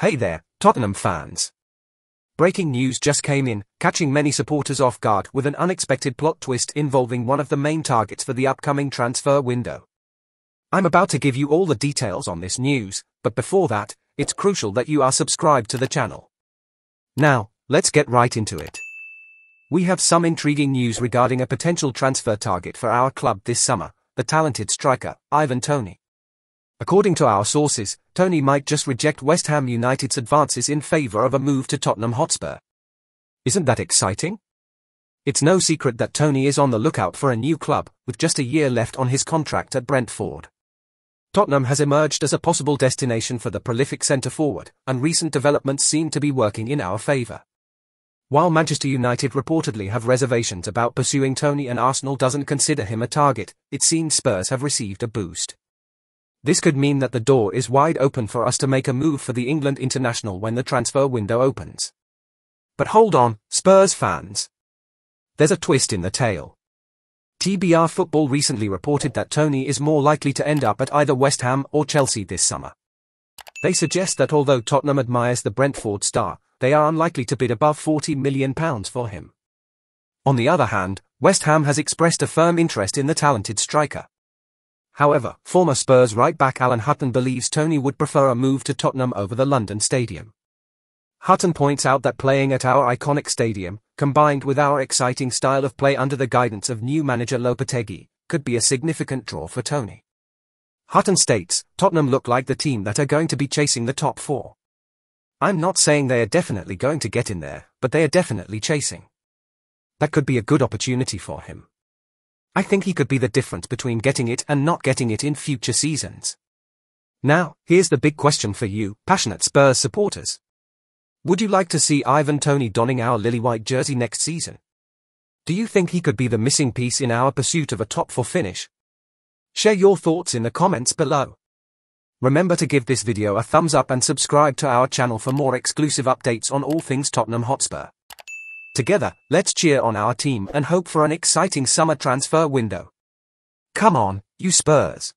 Hey there, Tottenham fans. Breaking news just came in, catching many supporters off guard with an unexpected plot twist involving one of the main targets for the upcoming transfer window. I'm about to give you all the details on this news, but before that, it's crucial that you are subscribed to the channel. Now, let's get right into it. We have some intriguing news regarding a potential transfer target for our club this summer, the talented striker, Ivan Toney. According to our sources, Toney might just reject West Ham United's advances in favour of a move to Tottenham Hotspur. Isn't that exciting? It's no secret that Toney is on the lookout for a new club, with just a year left on his contract at Brentford. Tottenham has emerged as a possible destination for the prolific centre-forward, and recent developments seem to be working in our favour. While Manchester United reportedly have reservations about pursuing Toney and Arsenal doesn't consider him a target, it seems Spurs have received a boost. This could mean that the door is wide open for us to make a move for the England international when the transfer window opens. But hold on, Spurs fans. There's a twist in the tale. TBR Football recently reported that Toney is more likely to end up at either West Ham or Chelsea this summer. They suggest that although Tottenham admires the Brentford star, they are unlikely to bid above £40 million for him. On the other hand, West Ham has expressed a firm interest in the talented striker. However, former Spurs right-back Alan Hutton believes Toney would prefer a move to Tottenham over the London Stadium. Hutton points out that playing at our iconic stadium, combined with our exciting style of play under the guidance of new manager Lopetegui, could be a significant draw for Toney. Hutton states, "Tottenham look like the team that are going to be chasing the top four. I'm not saying they are definitely going to get in there, but they are definitely chasing. That could be a good opportunity for him. I think he could be the difference between getting it and not getting it in future seasons." Now, here's the big question for you, passionate Spurs supporters. Would you like to see Ivan Toney donning our lily-white jersey next season? Do you think he could be the missing piece in our pursuit of a top-four finish? Share your thoughts in the comments below. Remember to give this video a thumbs up and subscribe to our channel for more exclusive updates on all things Tottenham Hotspur. Together, let's cheer on our team and hope for an exciting summer transfer window. Come on, you Spurs!